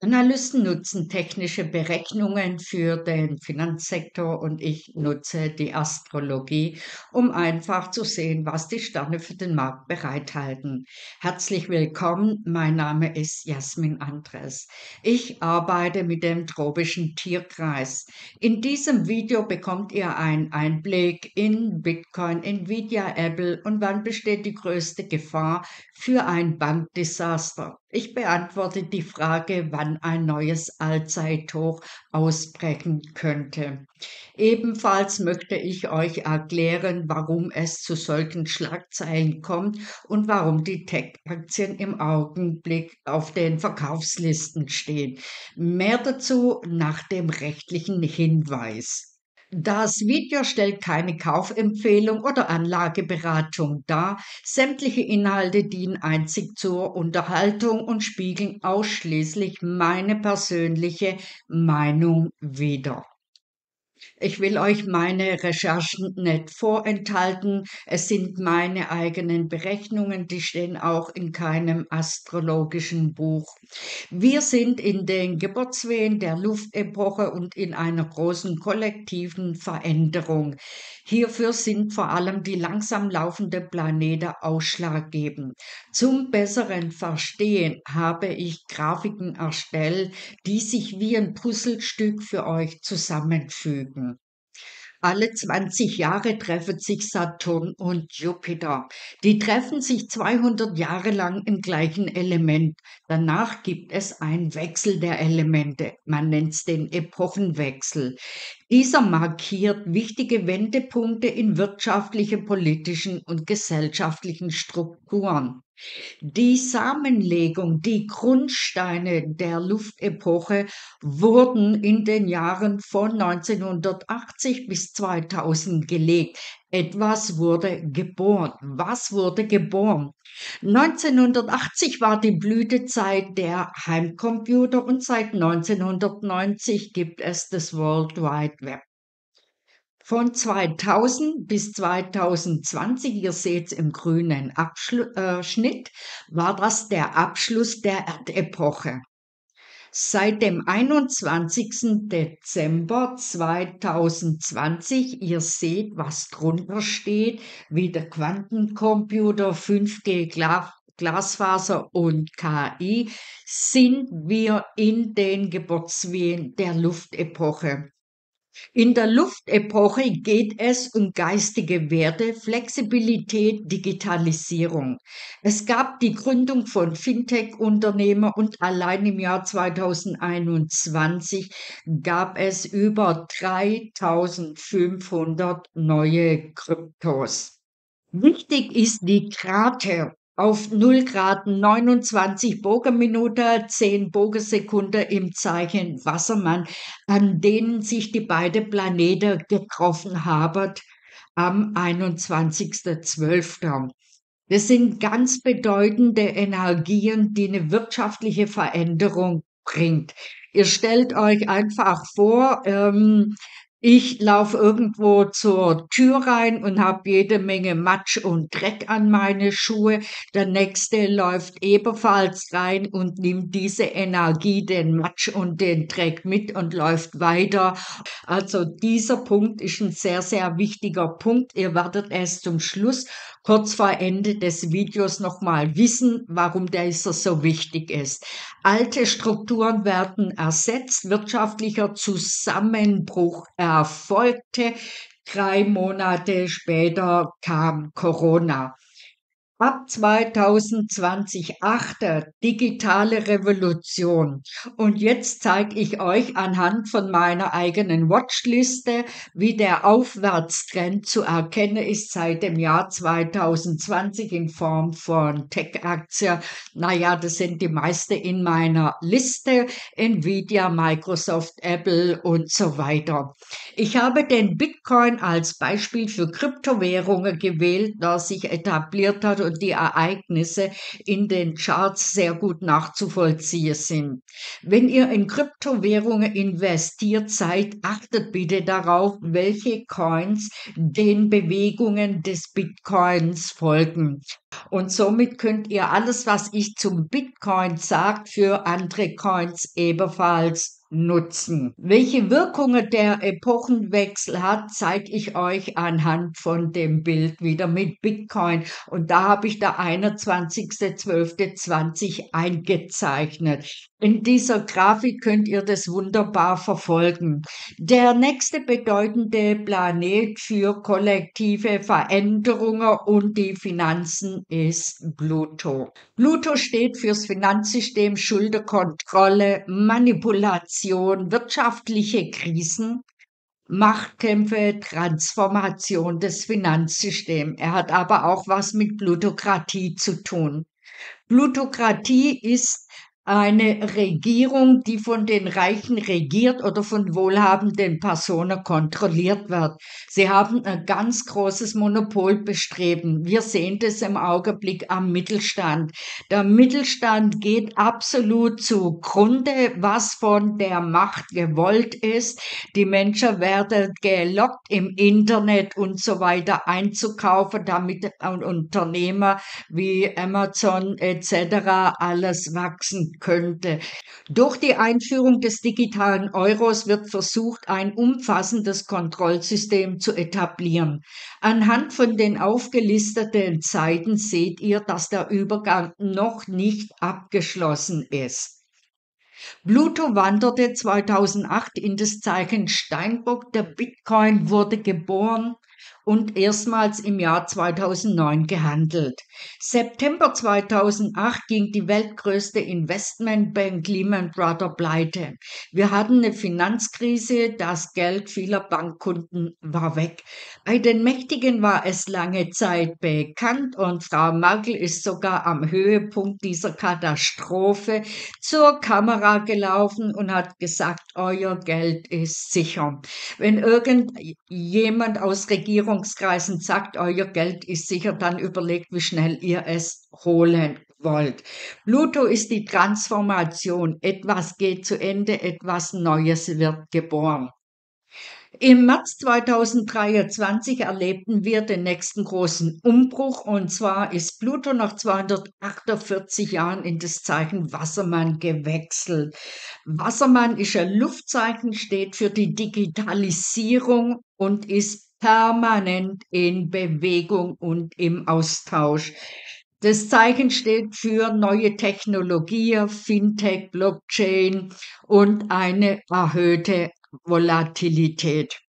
Analysten nutzen technische Berechnungen für den Finanzsektor und ich nutze die Astrologie, um einfach zu sehen, was die Sterne für den Markt bereithalten. Herzlich willkommen, mein Name ist Jasmin Andres. Ich arbeite mit dem tropischen Tierkreis. In diesem Video bekommt ihr einen Einblick in Bitcoin, Nvidia, Apple und wann besteht die größte Gefahr für ein Bankdesaster. Ich beantworte die Frage, wann ein neues Allzeithoch ausbrechen könnte. Ebenfalls möchte ich euch erklären, warum es zu solchen Schlagzeilen kommt und warum die Tech-Aktien im Augenblick auf den Verkaufslisten stehen. Mehr dazu nach dem rechtlichen Hinweis. Das Video stellt keine Kaufempfehlung oder Anlageberatung dar. Sämtliche Inhalte dienen einzig zur Unterhaltung und spiegeln ausschließlich meine persönliche Meinung wider. Ich will euch meine Recherchen nicht vorenthalten. Es sind meine eigenen Berechnungen, die stehen auch in keinem astrologischen Buch. Wir sind in den Geburtswehen der Luftepoche und in einer großen kollektiven Veränderung. Hierfür sind vor allem die langsam laufenden Planeten ausschlaggebend. Zum besseren Verstehen habe ich Grafiken erstellt, die sich wie ein Puzzlestück für euch zusammenfügen. Alle 20 Jahre treffen sich Saturn und Jupiter. Die treffen sich 200 Jahre lang im gleichen Element. Danach gibt es einen Wechsel der Elemente. Man nennt es den Epochenwechsel. Dieser markiert wichtige Wendepunkte in wirtschaftlichen, politischen und gesellschaftlichen Strukturen. Die Samenlegung, die Grundsteine der Luftepoche wurden in den Jahren von 1980 bis 2000 gelegt. Etwas wurde geboren. Was wurde geboren? 1980 war die Blütezeit der Heimcomputer und seit 1990 gibt es das World Wide Web. Von 2000 bis 2020, ihr seht es im grünen Abschnitt, war das der Abschluss der Erdepoche. Seit dem 21. Dezember 2020, ihr seht, was drunter steht, wie der Quantencomputer, 5G, Glasfaser und KI, sind wir in den Geburtswehen der Luftepoche. In der Luftepoche geht es um geistige Werte, Flexibilität, Digitalisierung. Es gab die Gründung von Fintech-Unternehmen und allein im Jahr 2021 gab es über 3.500 neue Kryptos. Wichtig ist die Rate. Auf 0 Grad 29 Bogenminute, 10 Bogensekunde im Zeichen Wassermann, an denen sich die beiden Planeten getroffen haben am 21.12. Das sind ganz bedeutende Energien, die eine wirtschaftliche Veränderung bringt. Ihr stellt euch einfach vor, ich laufe irgendwo zur Tür rein und habe jede Menge Matsch und Dreck an meine Schuhe. Der Nächste läuft ebenfalls rein und nimmt diese Energie, den Matsch und den Dreck mit und läuft weiter. Also dieser Punkt ist ein sehr, sehr wichtiger Punkt. Ihr werdet es zum Schluss, kurz vor Ende des Videos, nochmal wissen, warum dieser so wichtig ist. Alte Strukturen werden ersetzt, wirtschaftlicher Zusammenbruch erfolgte. 3 Monate später kam Corona. Ab 2020 digitale Revolution. Und jetzt zeige ich euch anhand von meiner eigenen Watchliste, wie der Aufwärtstrend zu erkennen ist seit dem Jahr 2020 in Form von Tech-Aktien. Naja, das sind die meisten in meiner Liste. Nvidia, Microsoft, Apple und so weiter. Ich habe den Bitcoin als Beispiel für Kryptowährungen gewählt, da sich etabliert hat und die Ereignisse in den Charts sehr gut nachzuvollziehen sind. Wenn ihr in Kryptowährungen investiert seid, achtet bitte darauf, welche Coins den Bewegungen des Bitcoins folgen. Und somit könnt ihr alles, was ich zum Bitcoin sage, für andere Coins ebenfalls nutzen. Welche Wirkungen der Epochenwechsel hat, zeige ich euch anhand von dem Bild wieder mit Bitcoin. Und da habe ich der 21.12.20 eingezeichnet. In dieser Grafik könnt ihr das wunderbar verfolgen. Der nächste bedeutende Planet für kollektive Veränderungen und die Finanzen ist Pluto. Pluto steht fürs Finanzsystem, Schuldenkontrolle, Manipulation, wirtschaftliche Krisen, Machtkämpfe, Transformation des Finanzsystems. Er hat aber auch was mit Plutokratie zu tun. Plutokratie ist eine Regierung, die von den Reichen regiert oder von wohlhabenden Personen kontrolliert wird. Sie haben ein ganz großes Monopolbestreben. Wir sehen das im Augenblick am Mittelstand. Der Mittelstand geht absolut zugrunde, was von der Macht gewollt ist. Die Menschen werden gelockt, im Internet und so weiter einzukaufen, damit Unternehmer wie Amazon etc. alles wachsen könnte. Durch die Einführung des digitalen Euros wird versucht, ein umfassendes Kontrollsystem zu etablieren. Anhand von den aufgelisteten Seiten seht ihr, dass der Übergang noch nicht abgeschlossen ist. Pluto wanderte 2008 in das Zeichen Steinbock, der Bitcoin wurde geboren und erstmals im Jahr 2009 gehandelt. September 2008 ging die weltgrößte Investmentbank Lehman Brothers pleite. Wir hatten eine Finanzkrise, das Geld vieler Bankkunden war weg. Bei den Mächtigen war es lange Zeit bekannt und Frau Merkel ist sogar am Höhepunkt dieser Katastrophe zur Kamera gelaufen und hat gesagt, euer Geld ist sicher. Wenn irgendjemand aus Regierungskreisen sagt, euer Geld ist sicher, dann überlegt, wie schnell ihr es holen wollt. Pluto ist die Transformation. Etwas geht zu Ende, etwas Neues wird geboren. Im März 2023 erlebten wir den nächsten großen Umbruch, und zwar ist Pluto nach 248 Jahren in das Zeichen Wassermann gewechselt. Wassermann ist ein Luftzeichen, steht für die Digitalisierung und ist permanent in Bewegung und im Austausch. Das Zeichen steht für neue Technologien, Fintech, Blockchain und eine erhöhte Volatilität.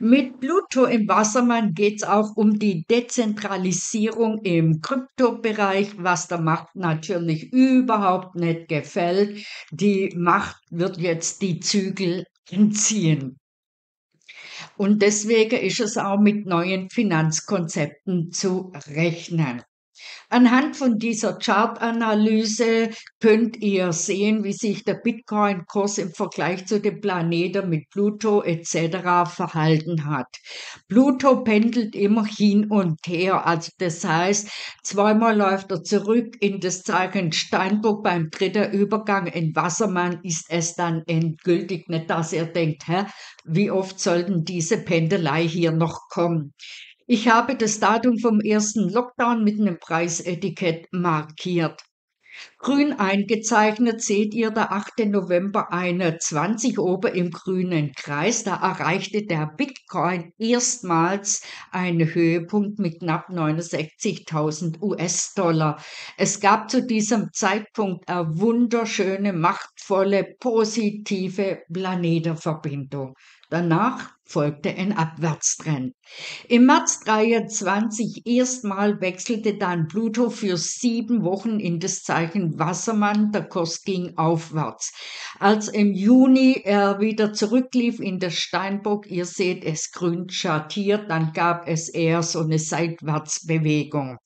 Mit Pluto im Wassermann geht es auch um die Dezentralisierung im Kryptobereich, was der Macht natürlich überhaupt nicht gefällt. Die Macht wird jetzt die Zügel anziehen. Und deswegen ist es auch mit neuen Finanzkonzepten zu rechnen. Anhand von dieser Chartanalyse könnt ihr sehen, wie sich der Bitcoin-Kurs im Vergleich zu den Planeten mit Pluto etc. verhalten hat. Pluto pendelt immer hin und her, also das heißt, zweimal läuft er zurück in das Zeichen Steinbock, beim dritten Übergang in Wassermann ist es dann endgültig. Nicht, dass ihr denkt, hä, wie oft sollten diese Pendelei hier noch kommen? Ich habe das Datum vom ersten Lockdown mit einem Preisetikett markiert. Grün eingezeichnet seht ihr der 8. November 2021 oben im grünen Kreis. Da erreichte der Bitcoin erstmals einen Höhepunkt mit knapp 69.000 US-Dollar. Es gab zu diesem Zeitpunkt eine wunderschöne, machtvolle, positive Planetenverbindung. Danach folgte ein Abwärtstrend. Im März 2023 erstmal wechselte dann Pluto für 7 Wochen in das Zeichen Wassermann. Der Kurs ging aufwärts. Als im Juni er wieder zurücklief in das Steinbock, ihr seht es grün schattiert, dann gab es eher so eine Seitwärtsbewegung.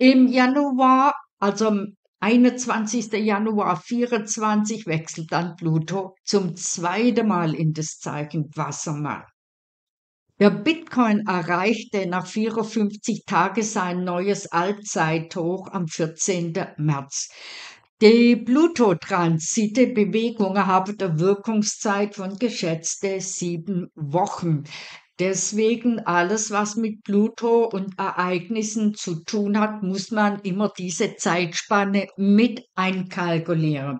Im Januar, also am 21. Januar 2024 wechselt dann Pluto zum zweiten Mal in das Zeichen Wassermann. Ja, Bitcoin erreichte nach 54 Tagen sein neues Allzeithoch am 14. März. Die Pluto-Transite-Bewegung hat eine Wirkungszeit von geschätzte 7 Wochen. Deswegen alles, was mit Pluto und Ereignissen zu tun hat, muss man immer diese Zeitspanne mit einkalkulieren.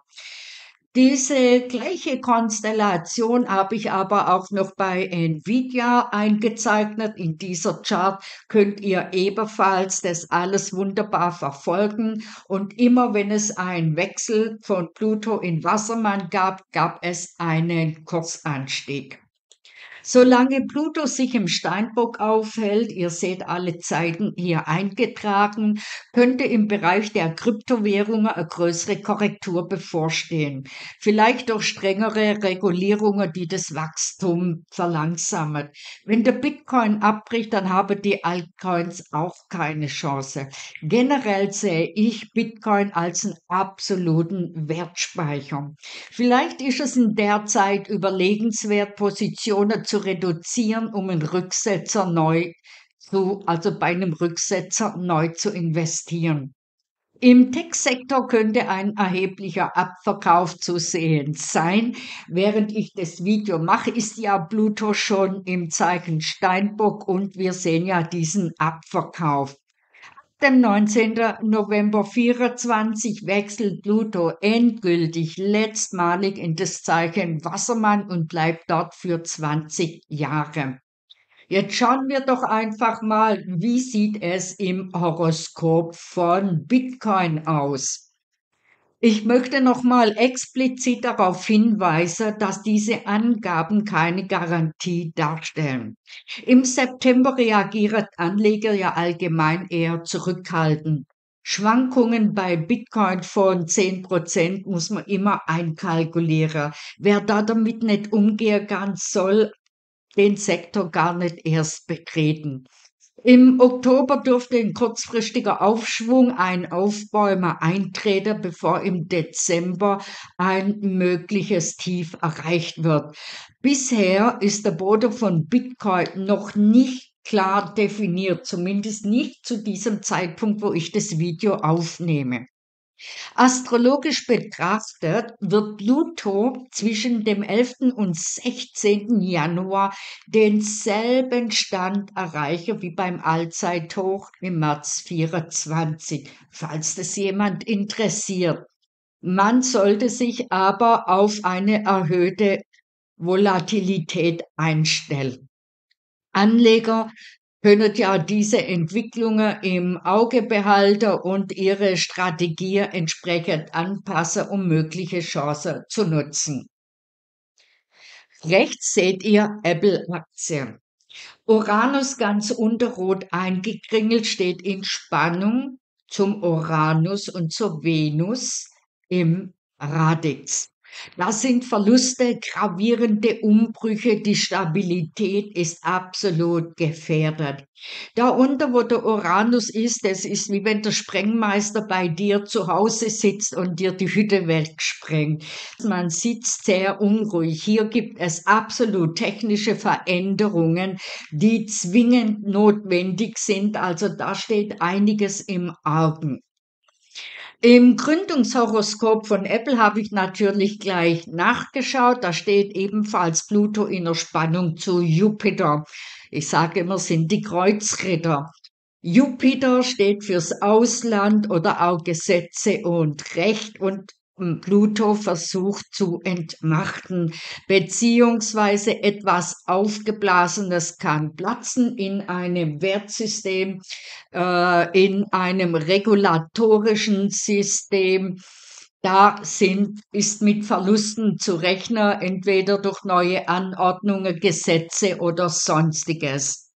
Diese gleiche Konstellation habe ich aber auch noch bei Nvidia eingezeichnet. In dieser Chart könnt ihr ebenfalls das alles wunderbar verfolgen. Und immer wenn es einen Wechsel von Pluto in Wassermann gab, gab es einen Kursanstieg. Solange Pluto sich im Steinbock aufhält, ihr seht alle Zeiten hier eingetragen, könnte im Bereich der Kryptowährungen eine größere Korrektur bevorstehen. Vielleicht durch strengere Regulierungen, die das Wachstum verlangsamen. Wenn der Bitcoin abbricht, dann haben die Altcoins auch keine Chance. Generell sehe ich Bitcoin als einen absoluten Wertspeicher. Vielleicht ist es in der Zeit überlegenswert, Positionen zu reduzieren, um einen Rücksetzer bei einem Rücksetzer neu zu investieren. Im Tech-Sektor könnte ein erheblicher Abverkauf zu sehen sein. Während ich das Video mache, ist ja Pluto schon im Zeichen Steinbock und wir sehen ja diesen Abverkauf. Am 19. November 24 wechselt Pluto endgültig letztmalig in das Zeichen Wassermann und bleibt dort für 20 Jahre. Jetzt schauen wir doch einfach mal, wie sieht es im Horoskop von Bitcoin aus. Ich möchte nochmal explizit darauf hinweisen, dass diese Angaben keine Garantie darstellen. Im September reagieren Anleger ja allgemein eher zurückhaltend. Schwankungen bei Bitcoin von 10% muss man immer einkalkulieren. Wer da damit nicht umgehen kann, soll den Sektor gar nicht erst betreten. Im Oktober dürfte ein kurzfristiger Aufschwung, ein Aufbäumer eintreten, bevor im Dezember ein mögliches Tief erreicht wird. Bisher ist der Boden von Bitcoin noch nicht klar definiert, zumindest nicht zu diesem Zeitpunkt, wo ich das Video aufnehme. Astrologisch betrachtet wird Pluto zwischen dem 11. und 16. Januar denselben Stand erreichen wie beim Allzeithoch im März 24, falls das jemand interessiert. Man sollte sich aber auf eine erhöhte Volatilität einstellen. Anleger können ja diese Entwicklungen im Auge behalten und ihre Strategie entsprechend anpassen, um mögliche Chancen zu nutzen. Rechts seht ihr Apple-Aktien. Uranus ganz unterrot eingekringelt steht in Spannung zum Uranus und zur Venus im Radix. Das sind Verluste, gravierende Umbrüche, die Stabilität ist absolut gefährdet. Da unten, wo der Uranus ist, das ist wie wenn der Sprengmeister bei dir zu Hause sitzt und dir die Hütte wegsprengt. Man sitzt sehr unruhig. Hier gibt es absolut technische Veränderungen, die zwingend notwendig sind. Also da steht einiges im Argen. Im Gründungshoroskop von Apple habe ich natürlich gleich nachgeschaut. Da steht ebenfalls Pluto in der Spannung zu Jupiter. Ich sage immer, sind die Kreuzritter. Jupiter steht fürs Ausland oder auch Gesetze und Recht und Pluto versucht zu entmachten, beziehungsweise etwas Aufgeblasenes kann platzen in einem Wertsystem, in einem regulatorischen System. Da ist mit Verlusten zu rechnen, entweder durch neue Anordnungen, Gesetze oder Sonstiges.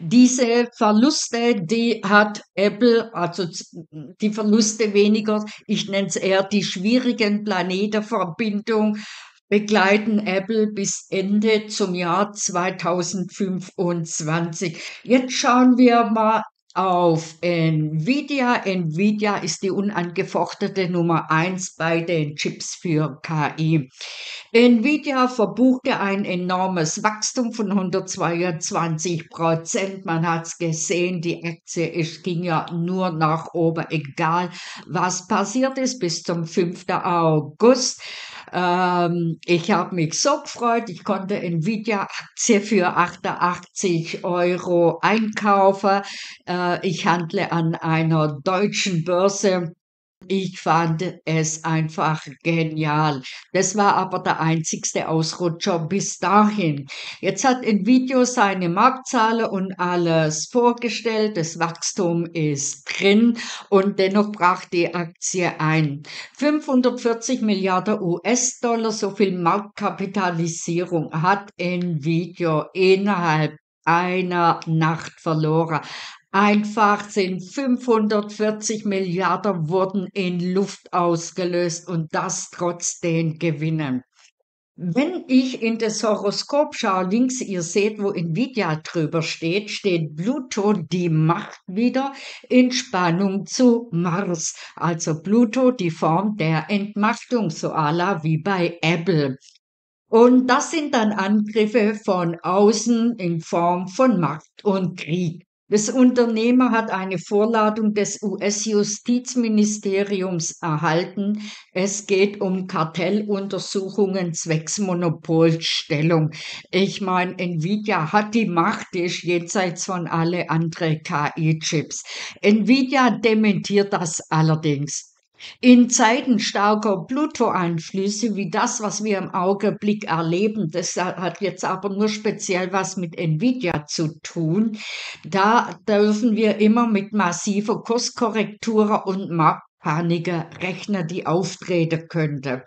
Diese Verluste, die hat Apple, also die Verluste weniger, ich nenne es eher die schwierigen Planetenverbindungen, begleiten Apple bis Ende zum Jahr 2025. Jetzt schauen wir mal auf Nvidia. Nvidia ist die unangefochtene Nummer 1 bei den Chips für KI. Nvidia verbuchte ein enormes Wachstum von 122%. Man hat es gesehen, die Aktie ging ja nur nach oben, egal was passiert ist, bis zum 5. August. Ich habe mich so gefreut, ich konnte Nvidia-Aktie für 88 € einkaufen. Ich handle an einer deutschen Börse. Ich fand es einfach genial. Das war aber der einzigste Ausrutscher bis dahin. Jetzt hat Nvidia seine Marktzahlen und alles vorgestellt. Das Wachstum ist drin und dennoch brach die Aktie ein. 540 Milliarden US-Dollar, so viel Marktkapitalisierung hat Nvidia innerhalb einer Nacht verloren. Einfach sind 540 Milliarden wurden in Luft ausgelöst und das trotz den Gewinnen. Wenn ich in das Horoskop schaue, links, ihr seht, wo Nvidia drüber steht, steht Pluto, die Macht, wieder in Spannung zu Mars. Also Pluto, die Form der Entmachtung, so à la wie bei Apple. Und das sind dann Angriffe von außen in Form von Macht und Krieg. Das Unternehmen hat eine Vorladung des US-Justizministeriums erhalten. Es geht um Kartelluntersuchungen zwecks Monopolstellung. Ich meine, Nvidia hat die Macht, die ist jenseits von alle anderen KI-Chips. Nvidia dementiert das allerdings. In Zeiten starker Pluto-Einflüsse, wie das, was wir im Augenblick erleben, das hat jetzt aber nur speziell was mit Nvidia zu tun, da dürfen wir immer mit massiver Kurskorrekturen und Marktpaniker rechnen, die auftreten könnte.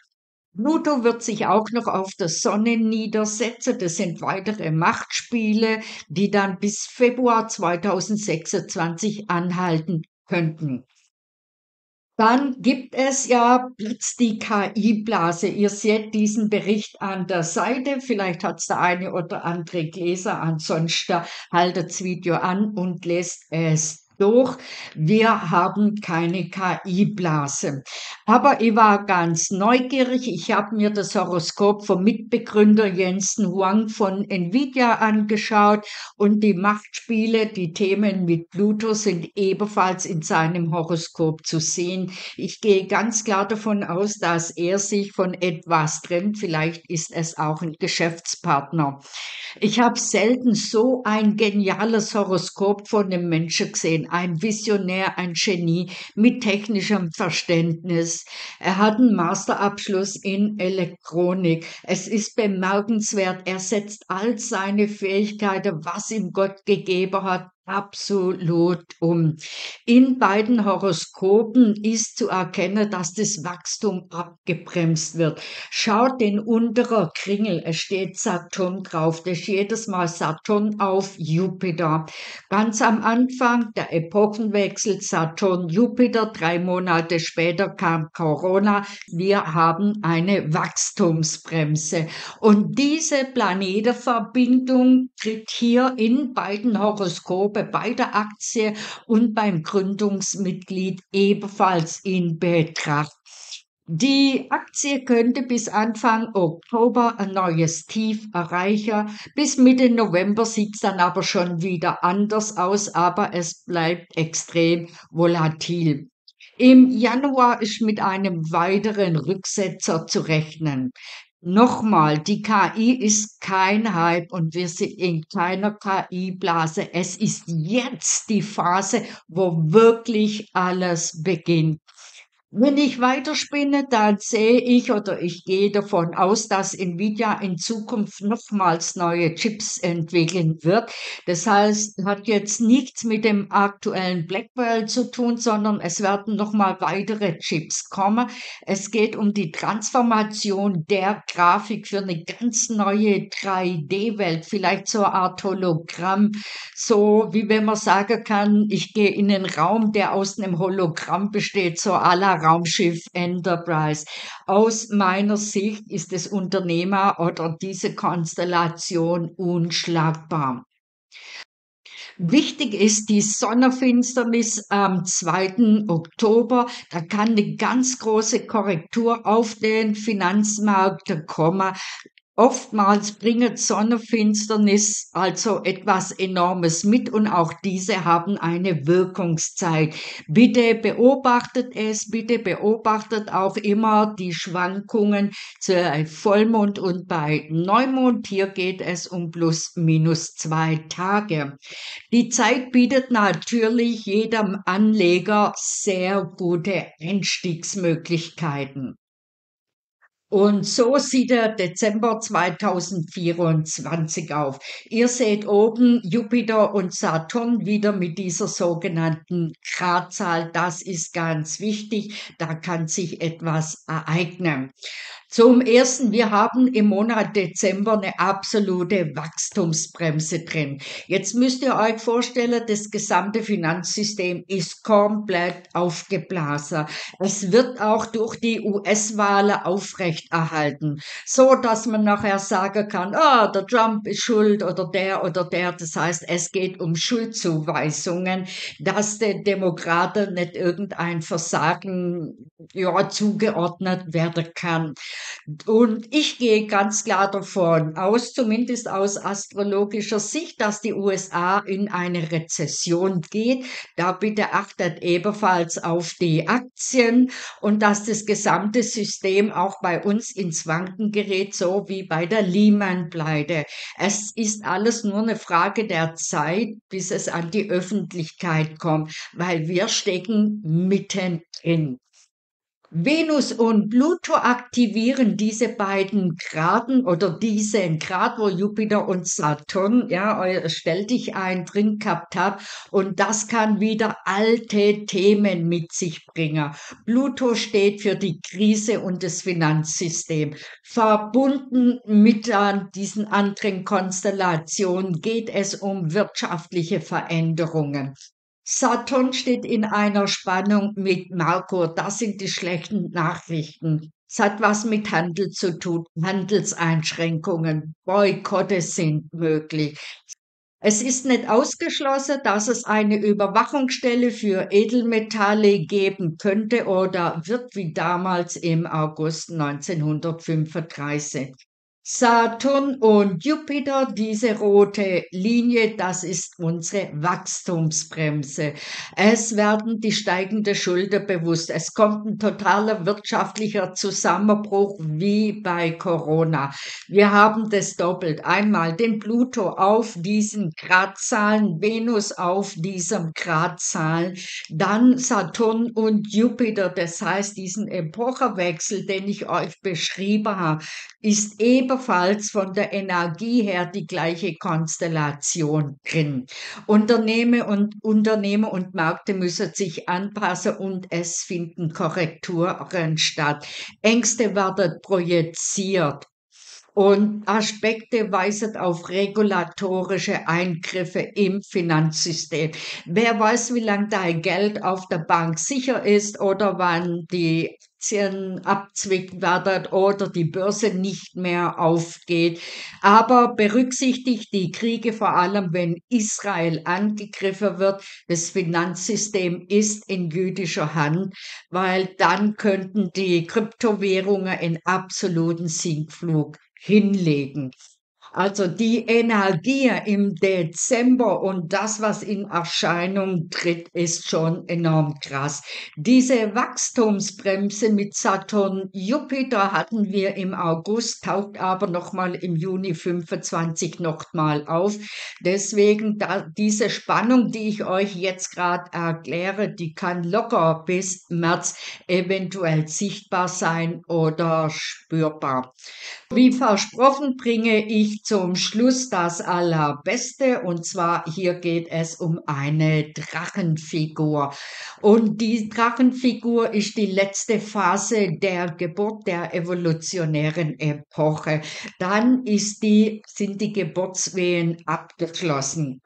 Pluto wird sich auch noch auf der Sonne niedersetzen. Das sind weitere Machtspiele, die dann bis Februar 2026 anhalten könnten. Dann gibt es ja die KI-Blase. Ihr seht diesen Bericht an der Seite. Vielleicht hat es der eine oder andere gelesen. Ansonsten haltet das Video an und lest es durch. Wir haben keine KI-Blase. Aber ich war ganz neugierig. Ich habe mir das Horoskop vom Mitbegründer Jensen Huang von Nvidia angeschaut und die Machtspiele, die Themen mit Pluto sind ebenfalls in seinem Horoskop zu sehen. Ich gehe ganz klar davon aus, dass er sich von etwas trennt. Vielleicht ist es auch ein Geschäftspartner. Ich habe selten so ein geniales Horoskop von einem Menschen gesehen. Ein Visionär, ein Genie mit technischem Verständnis. Er hat einen Masterabschluss in Elektronik. Es ist bemerkenswert, er setzt all seine Fähigkeiten, was ihm Gott gegeben hat, absolut um. In beiden Horoskopen ist zu erkennen, dass das Wachstum abgebremst wird. Schaut den unteren Kringel, es steht Saturn drauf. Das ist jedes Mal Saturn auf Jupiter. Ganz am Anfang der Epochenwechsel Saturn-Jupiter, 3 Monate später kam Corona. Wir haben eine Wachstumsbremse. Und diese Planetenverbindung tritt hier in beiden Horoskopen bei der Aktie und beim Gründungsmitglied ebenfalls in Betracht. Die Aktie könnte bis Anfang Oktober ein neues Tief erreichen. Bis Mitte November sieht es dann aber schon wieder anders aus, aber es bleibt extrem volatil. Im Januar ist mit einem weiteren Rücksetzer zu rechnen. Nochmal, die KI ist kein Hype und wir sind in keiner KI-Blase. Es ist jetzt die Phase, wo wirklich alles beginnt. Wenn ich weiterspinne, dann sehe ich oder ich gehe davon aus, dass Nvidia in Zukunft nochmals neue Chips entwickeln wird. Das heißt, hat jetzt nichts mit dem aktuellen Blackwell zu tun, sondern es werden nochmal weitere Chips kommen. Es geht um die Transformation der Grafik für eine ganz neue 3D-Welt, vielleicht so eine Art Hologramm. So wie wenn man sagen kann, ich gehe in einen Raum, der aus einem Hologramm besteht, so à la Raumschiff Enterprise. Aus meiner Sicht ist das Unternehmer oder diese Konstellation unschlagbar. Wichtig ist die Sonnenfinsternis am 2. Oktober. Da kann eine ganz große Korrektur auf den Finanzmarkt kommen. Oftmals bringt Sonnenfinsternis also etwas Enormes mit und auch diese haben eine Wirkungszeit. Bitte beobachtet auch immer die Schwankungen zu Vollmond und bei Neumond. Hier geht es um plus minus 2 Tage. Die Zeit bietet natürlich jedem Anleger sehr gute Einstiegsmöglichkeiten. Und so sieht der Dezember 2024 auf. Ihr seht oben Jupiter und Saturn wieder mit dieser sogenannten Gradzahl. Das ist ganz wichtig. Da kann sich etwas ereignen. Zum Ersten, wir haben im Monat Dezember eine absolute Wachstumsbremse drin. Jetzt müsst ihr euch vorstellen, das gesamte Finanzsystem ist komplett aufgeblasen. Es wird auch durch die US-Wahlen aufrechterhalten, so dass man nachher sagen kann, ah, der Trump ist schuld oder der. Das heißt, es geht um Schuldzuweisungen, dass den Demokraten nicht irgendein Versagen zugeordnet werden kann. Und ich gehe ganz klar davon aus, zumindest aus astrologischer Sicht, dass die USA in eine Rezession geht. Da bitte achtet ebenfalls auf die Aktien und dass das gesamte System auch bei uns ins Wanken gerät, so wie bei der Lehman-Pleite. Es ist alles nur eine Frage der Zeit, bis es an die Öffentlichkeit kommt, weil wir stecken mittendrin. Venus und Pluto aktivieren diese beiden Graden oder diesen Grad, wo Jupiter und Saturn, ja, stell dich ein, drin gehabt habt, und das kann wieder alte Themen mit sich bringen. Pluto steht für die Krise und das Finanzsystem. Verbunden mit diesen anderen Konstellationen geht es um wirtschaftliche Veränderungen. Saturn steht in einer Spannung mit Merkur. Das sind die schlechten Nachrichten. Es hat was mit Handel zu tun. Handelseinschränkungen, Boykotte sind möglich. Es ist nicht ausgeschlossen, dass es eine Überwachungsstelle für Edelmetalle geben könnte oder wird, wie damals im August 1935. Saturn und Jupiter, diese rote Linie, das ist unsere Wachstumsbremse. Es werden die steigende Schulden bewusst. Es kommt ein totaler wirtschaftlicher Zusammenbruch wie bei Corona. Wir haben das doppelt. Einmal den Pluto auf diesen Gradzahlen, Venus auf diesem Gradzahlen, dann Saturn und Jupiter. Das heißt, diesen Epochewechsel, den ich euch beschrieben habe, ist ebenfalls von der Energie her die gleiche Konstellation drin. Unternehmen und Märkte müssen sich anpassen und es finden Korrekturen statt. Ängste werden projiziert. Und Aspekte weisen auf regulatorische Eingriffe im Finanzsystem. Wer weiß, wie lange dein Geld auf der Bank sicher ist oder wann die Aktien abzwickt werden oder die Börse nicht mehr aufgeht. Aber berücksichtigt die Kriege, vor allem wenn Israel angegriffen wird. Das Finanzsystem ist in jüdischer Hand, weil dann könnten die Kryptowährungen in absoluten Sinkflug hinlegen. Also die Energie im Dezember und das, was in Erscheinung tritt, ist schon enorm krass. Diese Wachstumsbremse mit Saturn, Jupiter hatten wir im August, taucht aber nochmal im Juni 25 nochmal auf. Deswegen diese Spannung, die ich euch jetzt gerade erkläre, die kann locker bis März eventuell sichtbar sein oder spürbar. Wie versprochen bringe ich zum Schluss das Allerbeste, und zwar hier geht es um eine Drachenfigur. Und die Drachenfigur ist die letzte Phase der Geburt der evolutionären Epoche. Dann sind die Geburtswehen abgeschlossen.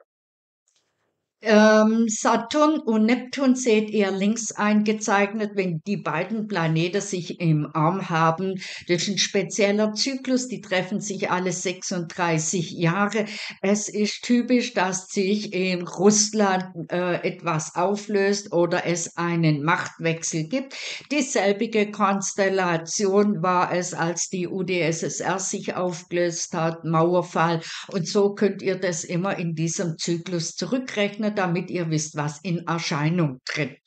Saturn und Neptun seht ihr links eingezeichnet, wenn die beiden Planeten sich im Arm haben. Das ist ein spezieller Zyklus, die treffen sich alle 36 Jahre. Es ist typisch, dass sich in Russland etwas auflöst oder es einen Machtwechsel gibt. Dieselbige Konstellation war es, als die UdSSR sich aufgelöst hat, Mauerfall. Und so könnt ihr das immer in diesem Zyklus zurückrechnen, damit ihr wisst, was in Erscheinung tritt.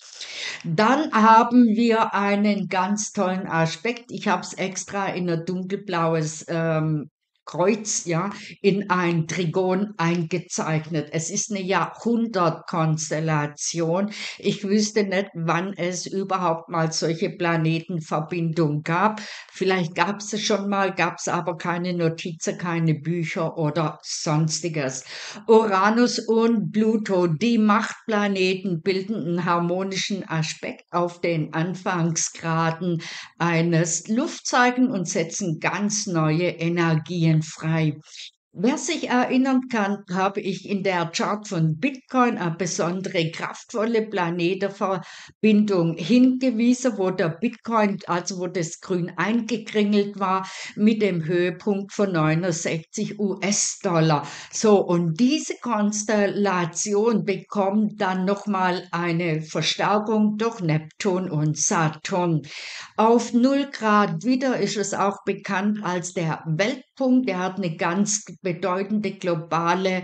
Dann haben wir einen ganz tollen Aspekt. Ich habe es extra in ein dunkelblaues Kreuz, ja, in ein Trigon eingezeichnet. Es ist eine Jahrhundertkonstellation. Ich wüsste nicht, wann es überhaupt mal solche Planetenverbindung gab. Vielleicht gab es schon mal, gab es aber keine Notizen, keine Bücher oder sonstiges. Uranus und Pluto, die Machtplaneten, bilden einen harmonischen Aspekt auf den Anfangsgraden eines Luftzeichen und setzen ganz neue Energien frei. Wer sich erinnern kann, habe ich in der Chart von Bitcoin eine besondere kraftvolle Planetenverbindung hingewiesen, wo der Bitcoin, also wo das Grün eingekringelt war, mit dem Höhepunkt von 69 US-Dollar. So, und diese Konstellation bekommt dann nochmal eine Verstärkung durch Neptun und Saturn. Auf 0 Grad wieder ist es auch bekannt als der Weltpunkt. Der hat eine ganz bedeutende globale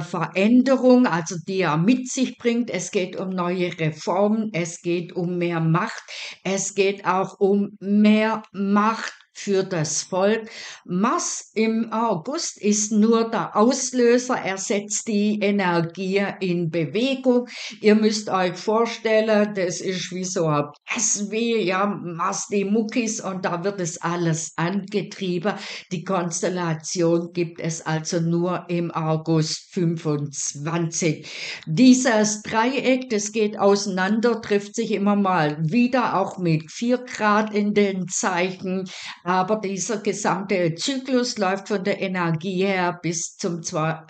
Veränderung, also die er mit sich bringt. Es geht um neue Reformen, es geht um mehr Macht, es geht auch um mehr Macht für das Volk. Mars im August ist nur der Auslöser, er setzt die Energie in Bewegung. Ihr müsst euch vorstellen, das ist wie so ein SW, ja, Mars die Muckis, und da wird es alles angetrieben. Die Konstellation gibt es also nur im August 25. Dieses Dreieck, das geht auseinander, trifft sich immer mal wieder, auch mit 4 Grad in den Zeichen. Aber dieser gesamte Zyklus läuft von der Energie her bis zum Jahr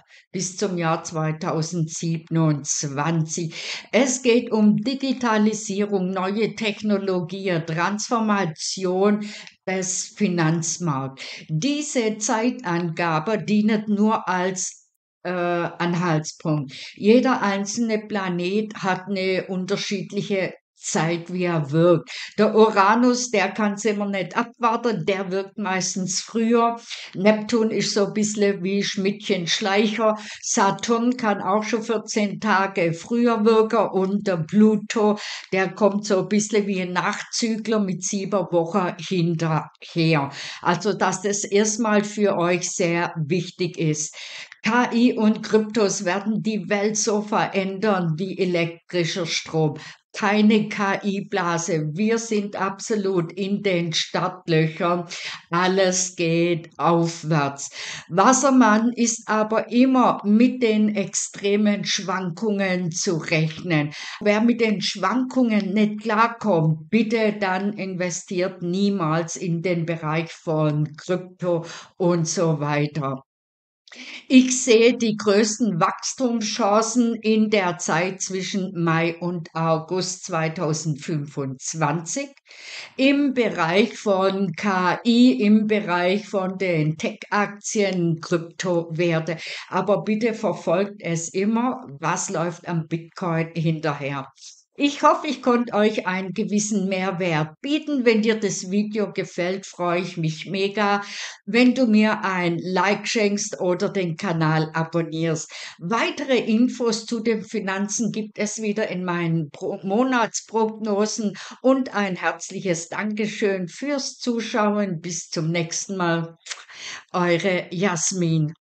2027. Es geht um Digitalisierung, neue Technologien, Transformation des Finanzmarkts. Diese Zeitangabe dient nur als Anhaltspunkt. Jeder einzelne Planet hat eine unterschiedliche Zeit, wie er wirkt. Der Uranus, der kann es immer nicht abwarten, der wirkt meistens früher. Neptun ist so ein bisschen wie Schmidtchen Schleicher. Saturn kann auch schon 14 Tage früher wirken, und der Pluto, der kommt so ein bisschen wie ein Nachzügler mit 7 Wochen hinterher. Also, dass das erstmal für euch sehr wichtig ist. KI und Kryptos werden die Welt so verändern wie elektrischer Strom. Keine KI-Blase. Wir sind absolut in den Startlöchern. Alles geht aufwärts. Wassermann ist aber immer mit den extremen Schwankungen zu rechnen. Wer mit den Schwankungen nicht klarkommt, bitte dann investiert niemals in den Bereich von Krypto und so weiter. Ich sehe die größten Wachstumschancen in der Zeit zwischen Mai und August 2025 im Bereich von KI, im Bereich von den Tech-Aktien, Kryptowerte. Aber bitte verfolgt es immer, was läuft am Bitcoin hinterher. Ich hoffe, ich konnte euch einen gewissen Mehrwert bieten. Wenn dir das Video gefällt, freue ich mich mega, wenn du mir ein Like schenkst oder den Kanal abonnierst. Weitere Infos zu den Finanzen gibt es wieder in meinen Monatsprognosen, und ein herzliches Dankeschön fürs Zuschauen. Bis zum nächsten Mal. Eure Jasmin.